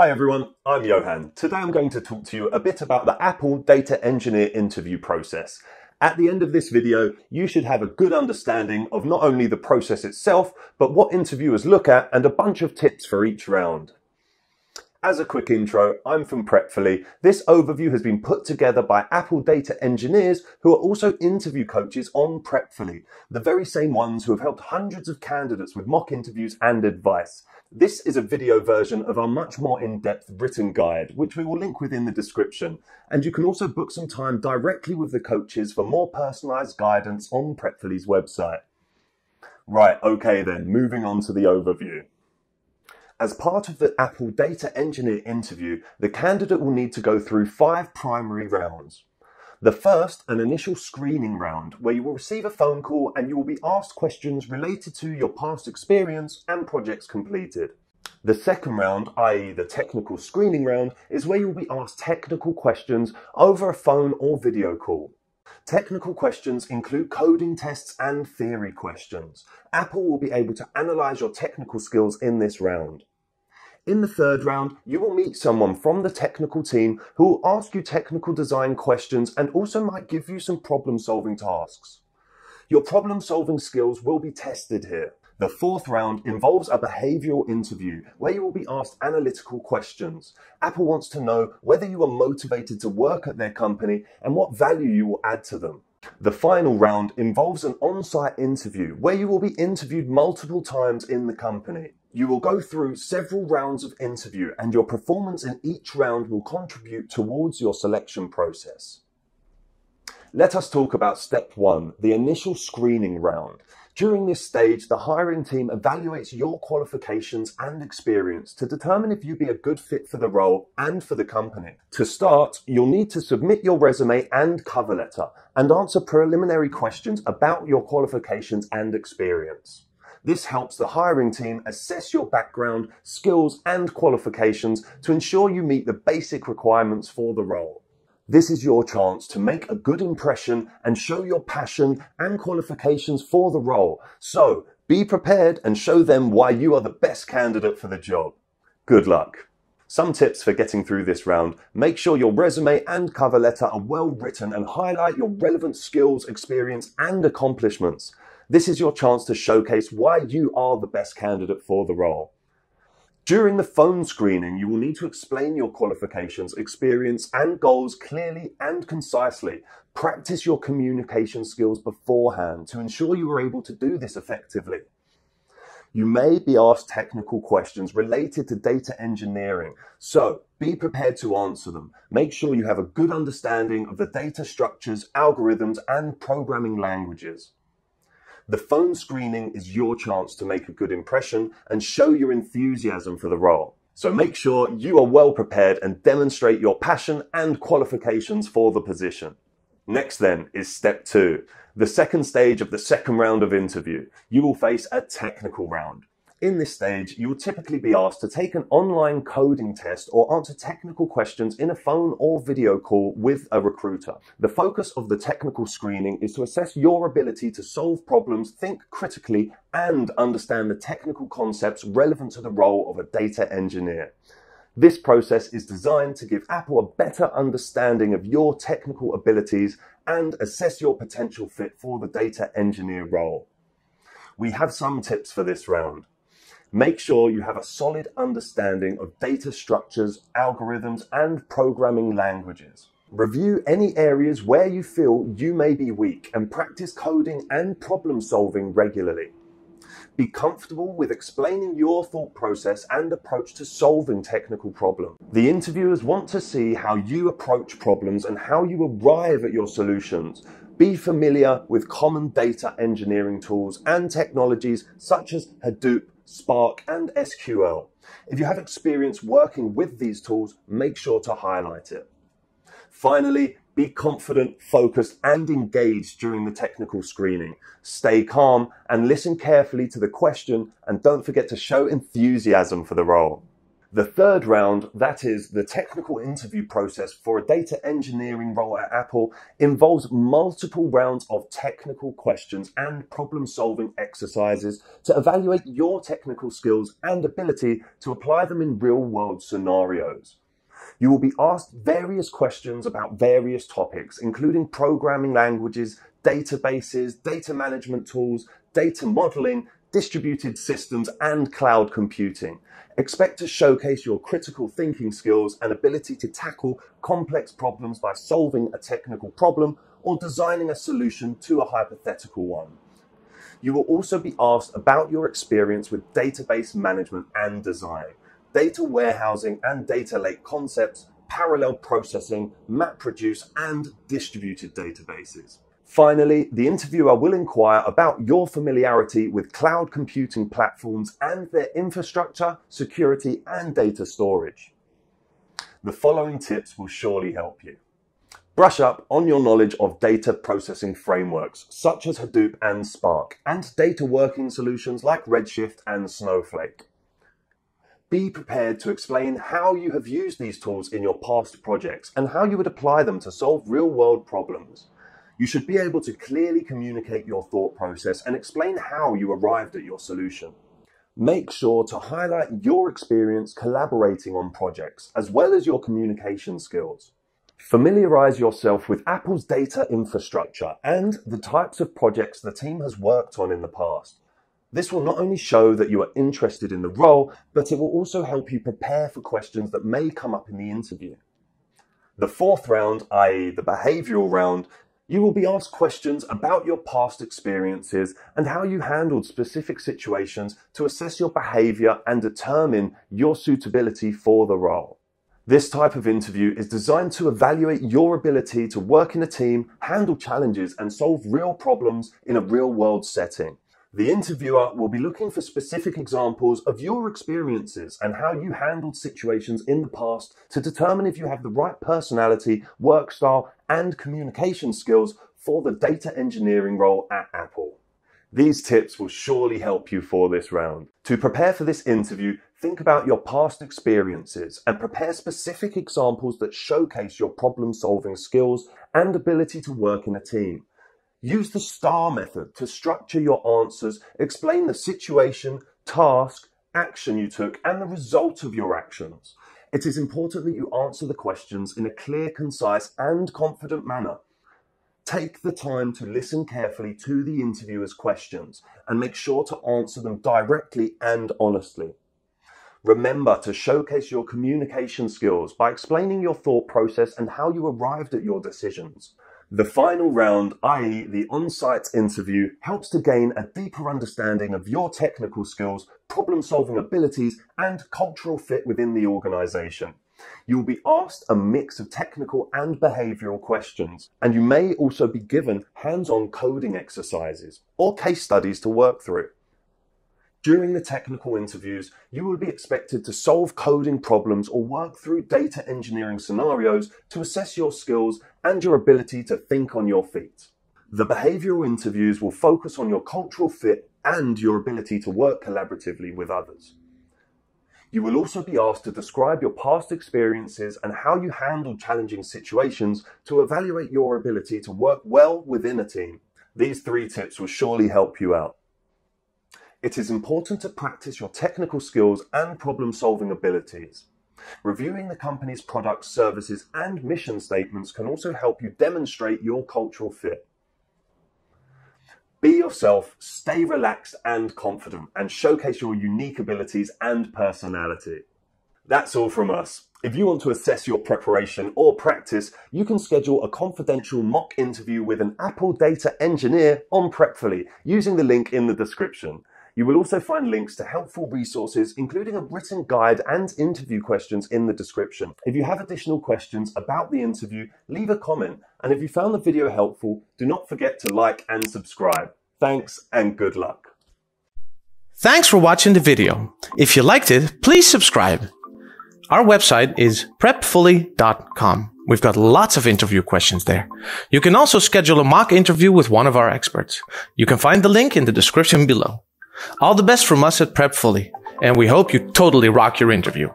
Hi everyone, I'm Johan. Today I'm going to talk to you a bit about the Apple Data Engineer interview process. At the end of this video, you should have a good understanding of not only the process itself, but what interviewers look at and a bunch of tips for each round. As a quick intro, I'm from Prepfully. This overview has been put together by Apple data engineers who are also interview coaches on Prepfully, the very same ones who have helped hundreds of candidates with mock interviews and advice. This is a video version of our much more in-depth written guide, which we will link within the description. And you can also book some time directly with the coaches for more personalized guidance on Prepfully's website. Right, okay then, moving on to the overview. As part of the Apple Data Engineer interview, the candidate will need to go through 5 primary rounds. The first, an initial screening round, where you will receive a phone call and you will be asked questions related to your past experience and projects completed. The second round, i.e. the technical screening round, is where you will be asked technical questions over a phone or video call. Technical questions include coding tests and theory questions. Apple will be able to analyze your technical skills in this round. In the third round, you will meet someone from the technical team who will ask you technical design questions and also might give you some problem-solving tasks. Your problem-solving skills will be tested here. The fourth round involves a behavioral interview where you will be asked analytical questions. Apple wants to know whether you are motivated to work at their company and what value you will add to them. The final round involves an on-site interview where you will be interviewed multiple times in the company. You will go through several rounds of interview and your performance in each round will contribute towards your selection process. Let us talk about step 1, the initial screening round. During this stage, the hiring team evaluates your qualifications and experience to determine if you'd be a good fit for the role and for the company. To start, you'll need to submit your resume and cover letter and answer preliminary questions about your qualifications and experience. This helps the hiring team assess your background, skills, and qualifications to ensure you meet the basic requirements for the role. This is your chance to make a good impression and show your passion and qualifications for the role. So be prepared and show them why you are the best candidate for the job. Good luck. Some tips for getting through this round. Make sure your resume and cover letter are well written and highlight your relevant skills, experience, and accomplishments. This is your chance to showcase why you are the best candidate for the role. During the phone screening, you will need to explain your qualifications, experience, and goals clearly and concisely. Practice your communication skills beforehand to ensure you are able to do this effectively. You may be asked technical questions related to data engineering, so be prepared to answer them. Make sure you have a good understanding of the data structures, algorithms, and programming languages. The phone screening is your chance to make a good impression and show your enthusiasm for the role. So make sure you are well prepared and demonstrate your passion and qualifications for the position. Next then is step 2, the second stage of the second round of interview. You will face a technical round. In this stage, you will typically be asked to take an online coding test or answer technical questions in a phone or video call with a recruiter. The focus of the technical screening is to assess your ability to solve problems, think critically, and understand the technical concepts relevant to the role of a data engineer. This process is designed to give Apple a better understanding of your technical abilities and assess your potential fit for the data engineer role. We have some tips for this round. Make sure you have a solid understanding of data structures, algorithms, and programming languages. Review any areas where you feel you may be weak and practice coding and problem solving regularly. Be comfortable with explaining your thought process and approach to solving technical problems. The interviewers want to see how you approach problems and how you arrive at your solutions. Be familiar with common data engineering tools and technologies such as Hadoop, Spark, and SQL. If you have experience working with these tools, make sure to highlight it. Finally, be confident, focused, and engaged during the technical screening. Stay calm and listen carefully to the question, and don't forget to show enthusiasm for the role. The third round, that is the technical interview process for a data engineering role at Apple, involves multiple rounds of technical questions and problem-solving exercises to evaluate your technical skills and ability to apply them in real-world scenarios. You will be asked various questions about various topics, including programming languages, databases, data management tools, data modeling, distributed systems, and cloud computing. Expect to showcase your critical thinking skills and ability to tackle complex problems by solving a technical problem or designing a solution to a hypothetical one. You will also be asked about your experience with database management and design, data warehousing and data lake concepts, parallel processing, MapReduce, and distributed databases. Finally, the interviewer will inquire about your familiarity with cloud computing platforms and their infrastructure, security, and data storage. The following tips will surely help you. Brush up on your knowledge of data processing frameworks such as Hadoop and Spark, and data working solutions like Redshift and Snowflake. Be prepared to explain how you have used these tools in your past projects and how you would apply them to solve real-world problems. You should be able to clearly communicate your thought process and explain how you arrived at your solution. Make sure to highlight your experience collaborating on projects, as well as your communication skills. Familiarize yourself with Apple's data infrastructure and the types of projects the team has worked on in the past. This will not only show that you are interested in the role, but it will also help you prepare for questions that may come up in the interview. The fourth round, i.e. the behavioral round, you will be asked questions about your past experiences and how you handled specific situations to assess your behavior and determine your suitability for the role. This type of interview is designed to evaluate your ability to work in a team, handle challenges, and solve real problems in a real-world setting. The interviewer will be looking for specific examples of your experiences and how you handled situations in the past to determine if you have the right personality, work style, and communication skills for the data engineering role at Apple. These tips will surely help you for this round. To prepare for this interview, think about your past experiences and prepare specific examples that showcase your problem-solving skills and ability to work in a team. Use the STAR method to structure your answers, explain the situation, task, action you took, and the result of your actions. It is important that you answer the questions in a clear, concise, and confident manner. Take the time to listen carefully to the interviewer's questions and make sure to answer them directly and honestly. Remember to showcase your communication skills by explaining your thought process and how you arrived at your decisions. The final round, i.e. the on-site interview, helps to gain a deeper understanding of your technical skills, problem-solving abilities, and cultural fit within the organization. You will be asked a mix of technical and behavioral questions, and you may also be given hands-on coding exercises or case studies to work through. During the technical interviews, you will be expected to solve coding problems or work through data engineering scenarios to assess your skills and your ability to think on your feet. The behavioral interviews will focus on your cultural fit and your ability to work collaboratively with others. You will also be asked to describe your past experiences and how you handled challenging situations to evaluate your ability to work well within a team. These three tips will surely help you out. It is important to practice your technical skills and problem-solving abilities. Reviewing the company's products, services, and mission statements can also help you demonstrate your cultural fit. Be yourself, stay relaxed and confident, and showcase your unique abilities and personality. That's all from us. If you want to assess your preparation or practice, you can schedule a confidential mock interview with an Apple data engineer on Prepfully using the link in the description. You will also find links to helpful resources, including a written guide and interview questions in the description. If you have additional questions about the interview, leave a comment. And if you found the video helpful, do not forget to like and subscribe. Thanks and good luck. Thanks for watching the video. If you liked it, please subscribe. Our website is prepfully.com. We've got lots of interview questions there. You can also schedule a mock interview with one of our experts. You can find the link in the description below. All the best from us at Prepfully, and we hope you totally rock your interview.